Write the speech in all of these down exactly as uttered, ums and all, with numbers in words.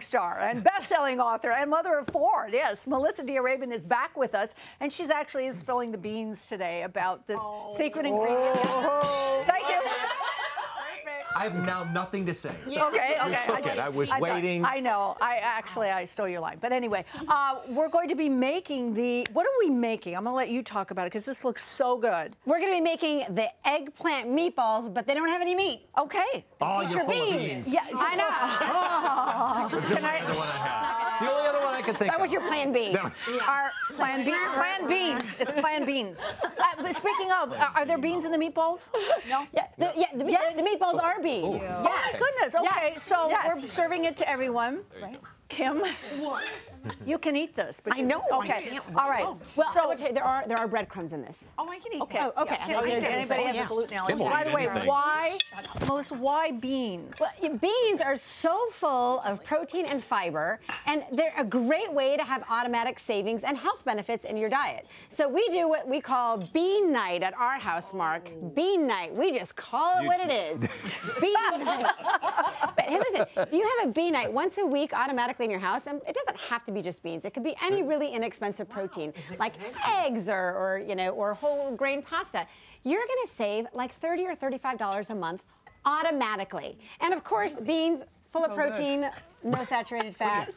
Network star and best-selling author and mother of four. Yes, Melissa D'Arabian is back with us, and she's actually spilling the beans today about this oh. secret ingredient. Oh. Thank you. I have now nothing to say. Yeah. Okay, okay. You took I, it. I was I waiting. Thought, I know. I actually, I stole your line. But anyway, uh, we're going to be making the, what are we making? I'm going to let you talk about it because this looks so good. We're going to be making the eggplant meatballs, but they don't have any meat. Okay. Oh, you're full beans. Of beans. Yeah, I know. Oh. Can I, the, one I have. the only other one I can think that of. That was your plan B. No. Our plan B. Plan beans. It's plan beans. Uh, but speaking of, uh, are there beans in the meatballs? No. Yeah, the, yeah, the, yes. the, the meatballs oh. are beans. Ooh. Yes. Oh my goodness. Okay, yes. so yes. we're serving it to everyone. Right. Kim, what? You can eat this. Because, I know. Okay. I can't All right. Well, so you, there are there are breadcrumbs in this. Oh, I can eat. Okay. That. Oh, okay. Yeah, I can, anybody has yeah. a gluten allergy? By the way, anything. why, Melissa? Why beans? Well, beans are so full of protein and fiber, and they're a great way to have automatic savings and health benefits in your diet. So we do what we call bean night at our house, Mark. Oh. Bean night. We just call it you, what it is. Bean night. But hey, listen, if you have a bean night once a week, automatically. In your house, and it doesn't have to be just beans. It could be any really inexpensive protein, wow. like eggs or, or you know, or whole grain pasta. You're going to save like thirty or thirty-five dollars a month automatically. And of course, beans full so of protein, good. no saturated fat.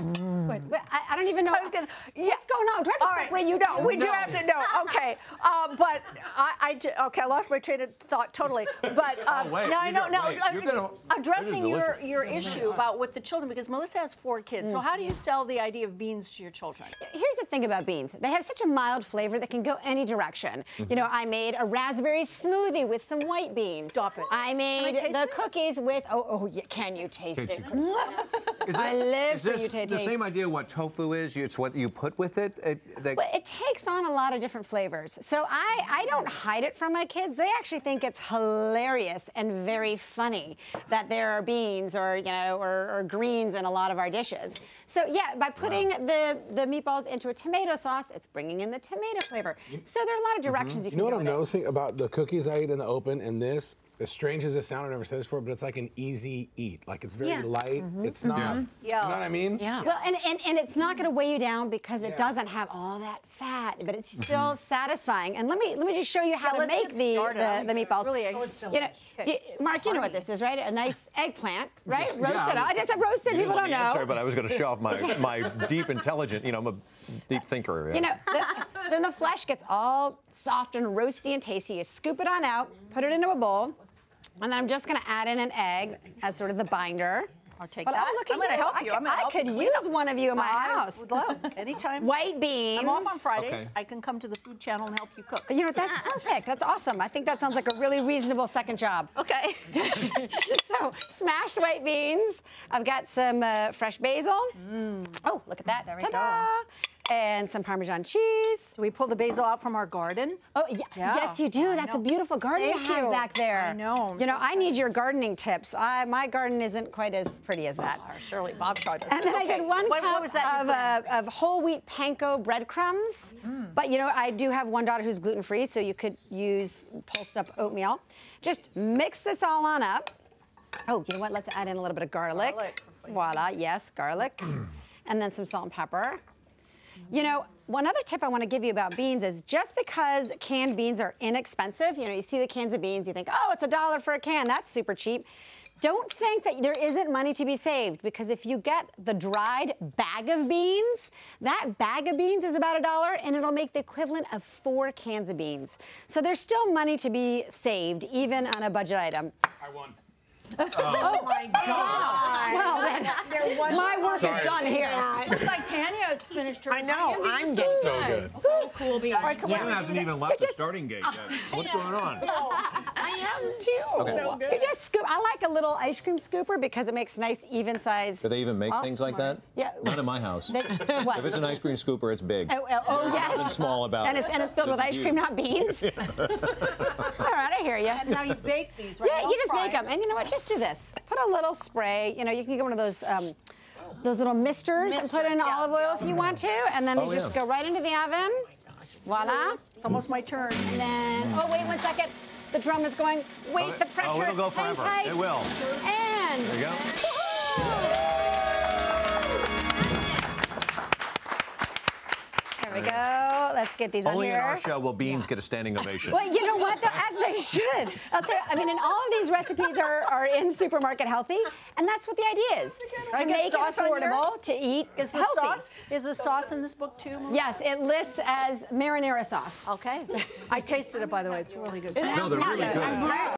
But, but I, I don't even know gonna, yeah. what's going on. Do I have to All separate right. you? No, we no. do have to know. Okay, uh, but I, I okay. I lost my train of thought totally. But uh, oh, wait, now I know now uh, addressing your your issue about with the children because Melissa has four kids. Mm. So how do you sell the idea of beans to your children? Here's the thing about beans. They have such a mild flavor that can go any direction. Mm-hmm. You know, I made a raspberry smoothie with some white beans. Stop it. I made I the it? cookies with oh oh yeah, can you taste can it? You it? I live for you. The same idea what tofu is, it's what you put with it. It, they... well, it takes on a lot of different flavors. So I, I don't hide it from my kids. They actually think it's hilarious and very funny that there are beans or, you know, or, or greens in a lot of our dishes. So yeah, by putting wow. the, the meatballs into a tomato sauce, it's bringing in the tomato flavor. So there are a lot of directions mm-hmm. you can go You know what I'm noticing it. about the cookies I eat in the open and this? As strange as it sounds, I've never said this before, but it's like an easy eat. Like it's very yeah. light. Mm-hmm. It's not. Mm-hmm. yeah. You know what I mean? Yeah. Well, and, and, and it's not going to weigh you down because it yeah. doesn't have all that fat, but it's still satisfying. And let me let me just show you how yeah, to make the, the the meatballs. Really, oh, it's you know, do, Mark, you know what this is, right? A nice eggplant, right? Yes. Roasted. Yeah, I, I just said roasted. People don't know. Sorry, but I was going to show off my my deep intelligent. You know, I'm a deep thinker. Yeah. You know, the, then the flesh gets all soft and roasty and tasty. You scoop it on out, put it into a bowl. And then I'm just going to add in an egg as sort of the binder. I'll take but that. Oh, look at I'm going to help you. I, I'm I help could use up. one of you in my I house. Would love anytime. White beans. I'm off on Fridays. Okay. I can come to the Food Channel and help you cook. You know, that's perfect. That's awesome. I think that sounds like a really reasonable second job. Okay. So smashed white beans. I've got some uh, fresh basil. Mm. Oh, look at that. There we go. And some Parmesan cheese. Do we pull the basil out from our garden? Oh, yeah. yeah. Yes, you do. I That's know. a beautiful garden Thank you have back there. I know. I'm you know, so I need your gardening tips. I, my garden isn't quite as pretty as that. Oh, surely, Bob Shaw does. And then okay. I did one what, cup what was that of, uh, of whole wheat panko breadcrumbs. Mm. But, you know, I do have one daughter who's gluten-free, so you could use pulsed up oatmeal. Just mix this all on up. Oh, you know what? Let's add in a little bit of garlic. garlic Voila, yes, garlic. And then some salt and pepper. You know, one other tip I want to give you about beans is just because canned beans are inexpensive, you know, you see the cans of beans, you think, oh, it's a dollar for a can, that's super cheap. Don't think that there isn't money to be saved, because if you get the dried bag of beans, that bag of beans is about a dollar, and it'll make the equivalent of four cans of beans. So there's still money to be saved, even on a budget item. I won. Oh. oh my God! Well, then, there was my work Sorry. is done here. Looks like Tanya has finished her. I know. I'm getting so, so good. So cool being. All right, so yeah. Everyone hasn't even left just, the starting gate yet. What's going on? I am too. Okay. So good. You just scoop. I like a little ice cream scooper because it makes nice, even size. Do they even make things smart. like that? Yeah. Not in my house. They, what? If it's an ice cream scooper, it's big. Oh, oh, oh yes. It's small about. And it's and it's filled with ice cream, not beans. All right, I hear you. And now you bake these, right? Yeah, Don't you just fry. make them, and you know what? Just do this. Put a little spray. You know, you can get one of those um, those little misters, misters and put in yeah, olive oil yeah. if you want to, and then oh, you yeah. just go right into the oven. Oh Voila! It's almost my turn. And then, oh wait, one second. The drum is going. Wait, oh, the pressure. Oh, it'll go forever. Tight. It will. And there you go. get these Only on here. Only in our show will beans yeah. get a standing ovation. Well, you know what? As they should. I'll tell you, I mean, and all of these recipes are, are in Supermarket Healthy, and that's what the idea is. To make it affordable, to eat is the healthy. Sauce, is the sauce in this book, too? Melissa? Yes, it lists as marinara sauce. Okay. I tasted it, by the way. It's really good. No, they're really good.